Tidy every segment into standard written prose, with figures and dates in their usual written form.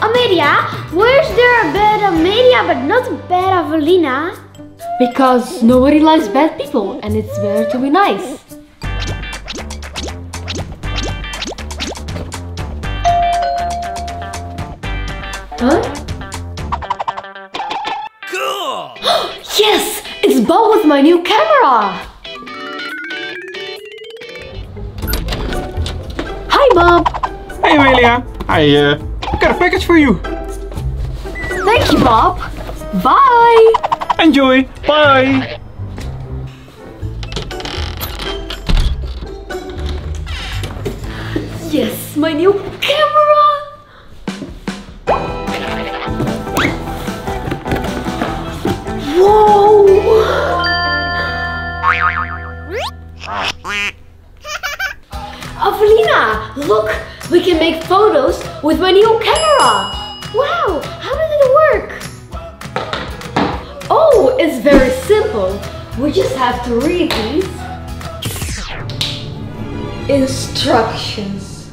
Amelia, where's there a bad Amelia but not a bad Avelina? Because nobody likes bad people and it's better to be nice. Huh? Cool! Yes! It's Bob with my new camera! Hi, Bob! Hey, Amelia! I got a package for you! Thank you, Bob! Bye! Enjoy! Bye! Yes, my new camera! Whoa! Avelina, look! We can make photos with my new camera! Wow! How did it work? Oh, it's very simple. We just have to read these instructions.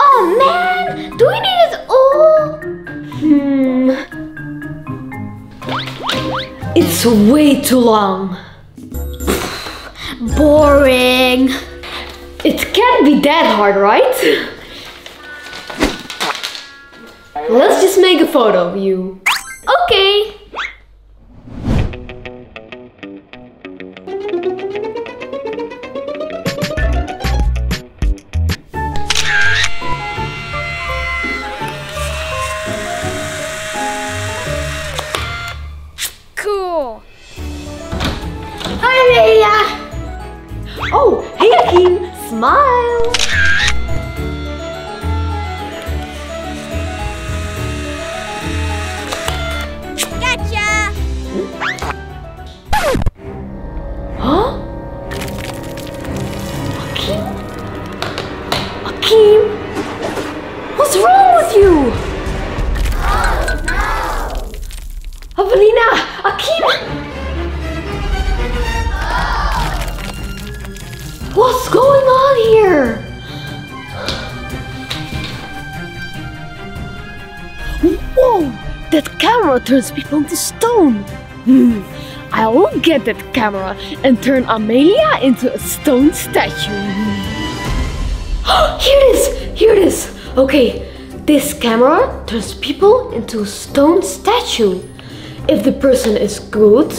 Oh man! Do we need it all? It's way too long. Boring. It can't be that hard, right? Let's just make a photo of you. Okay. Oh, hey Akim, smile! Gotcha! Huh? Akim? Akim? What's wrong with you? Oh no! Avelina! Akim! What's going on here? Whoa! That camera turns people into stone! I will get that camera and turn Amelia into a stone statue! Here it is! Here it is! Okay, this camera turns people into a stone statue. If the person is good,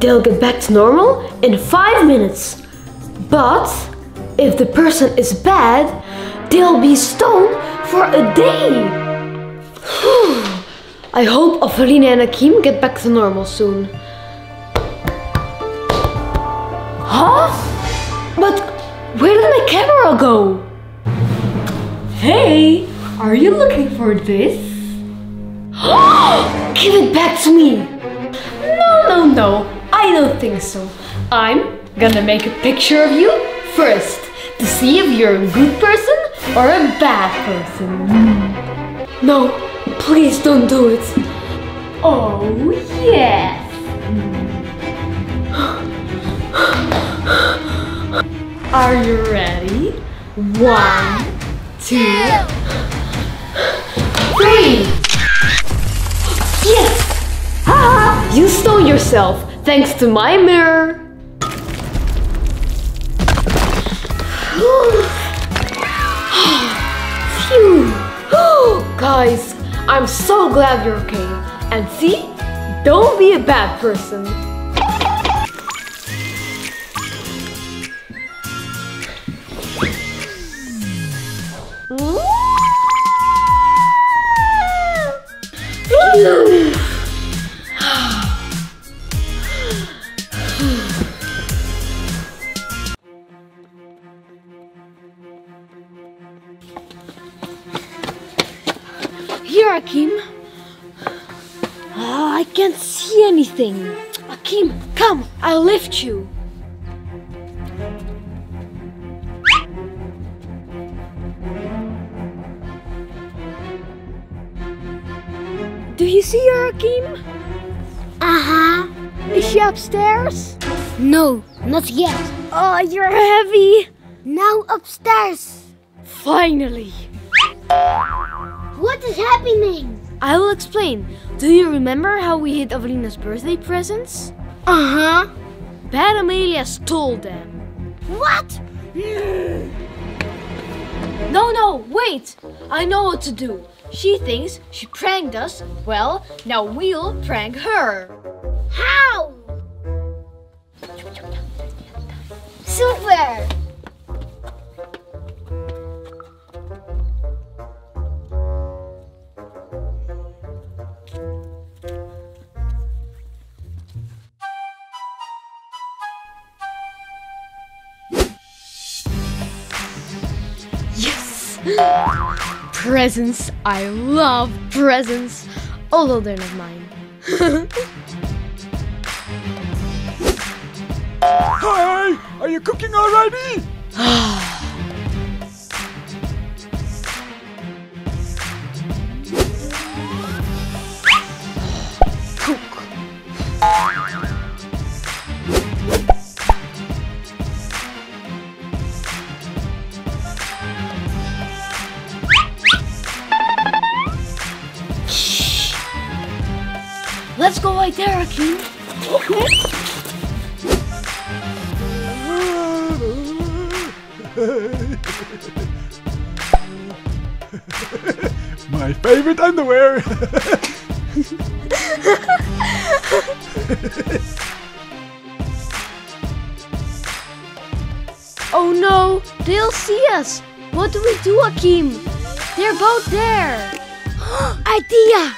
they'll get back to normal in 5 minutes. But if the person is bad, they'll be stoned for a day. I hope Avelina and Akim get back to normal soon. Huh? But where did my camera go? Hey, are you looking for this? Give it back to me. No. I don't think so. I'm gonna make a picture of you first to see if you're a good person or a bad person. No, please don't do it. Oh, yes. Are you ready? 1, 2, 3. Yes! Ah, you stole yourself. Thanks to my mirror! Phew! Guys, I'm so glad you're okay. And see? Don't be a bad person. Here, Akim. Oh, I can't see anything. Akim, come, I'll lift you. Do you see her, Akim? Is she upstairs? No, not yet. Oh, you're heavy. Now upstairs. Finally. What is happening? I will explain. Do you remember how we hid Avelina's birthday presents? Bad Amelia stole them. What? No, wait! I know what to do. She thinks she pranked us. Well, now we'll prank her. How? Super! Presents. I love presents, although they're not mine. Hi! Are you cooking already? Let's go right there, Akim. Okay. My favorite underwear. Oh no, they'll see us. What do we do, Akim? They're both there. Idea.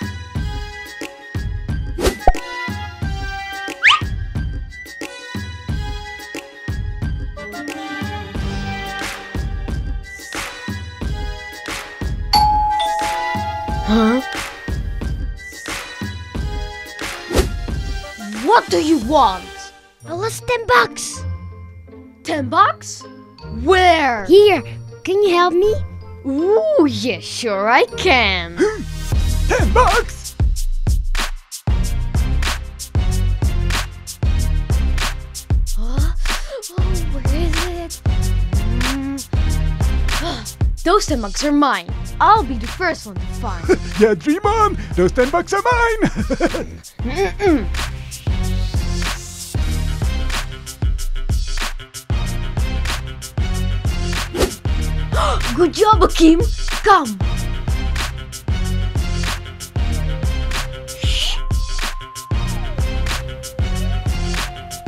What do you want? I lost $10. $10? Where? Here, can you help me? Ooh, yeah, sure I can. $10? Huh? Oh, where is it? Those $10 are mine. I'll be the first one to find. Yeah, dream on. Those $10 are mine. Good job, Akim. Come.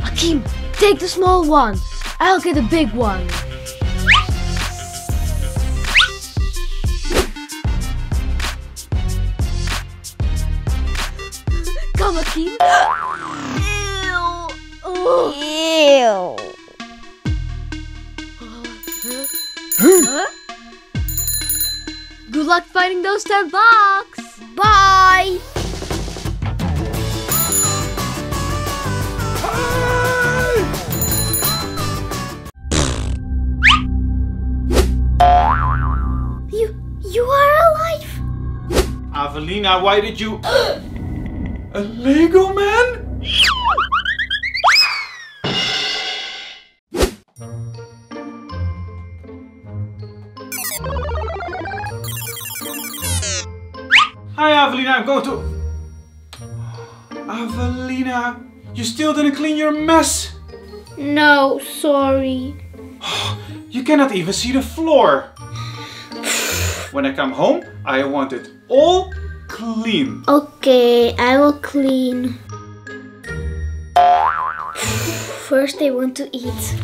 Akim, take the small one. I'll get a big one. Akim? Ew! Ugh. Ew! Huh? Good luck finding those $10! Bye! You are alive! Avelina, why did you... A Lego man? Hi Avelina, I'm going to... Avelina, you still didn't clean your mess? No, sorry. You cannot even see the floor. When I come home, I want it all clean. Okay, I will clean. First I want to eat.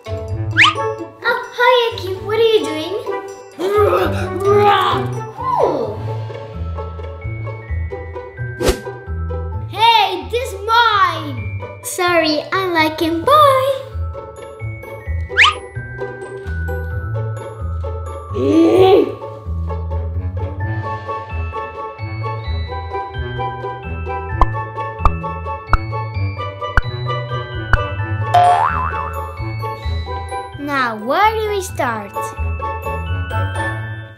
Oh, hi Akim, what are you doing? Sorry, I like him. Bye! Now, where do we start?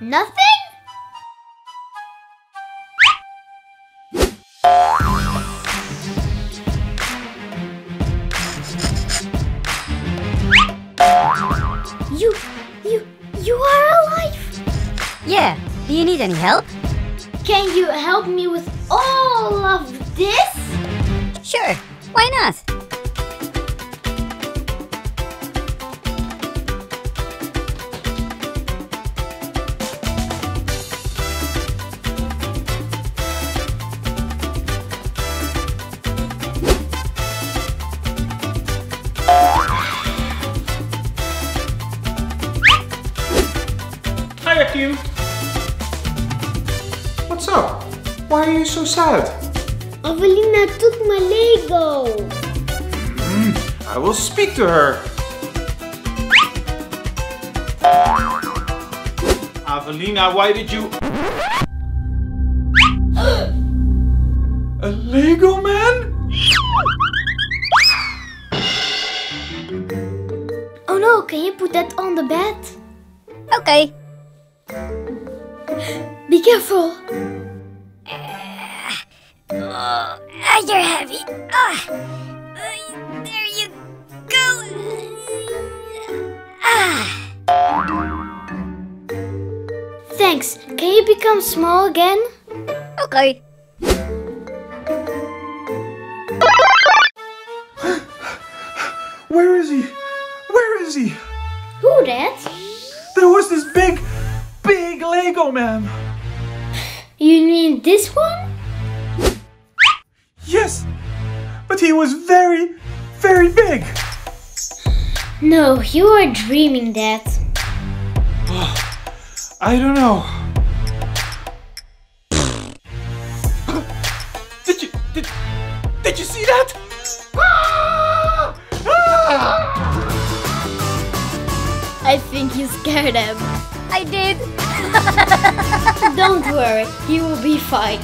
Nothing? You are alive! Yeah, do you need any help? Can you help me with all of this? Sure, why not? Hi, Akim. What's up? Why are you so sad? Avelina took my Lego. I will speak to her. Avelina, why did you... A Lego man? Oh no, can you put that on the bed? Okay. Be careful. You're heavy. There you go. Thanks. Can you become small again? Okay. Where is he? Where is he? Who that? There was this big Lego man. You mean this one? Yes, but he was very, very big. No, you are dreaming that. I don't know. Did you see that? I think you scared him. I did. Don't worry, you will be fine.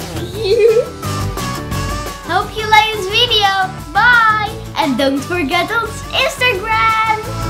Hope you like this video. Bye! And don't forget us Instagram!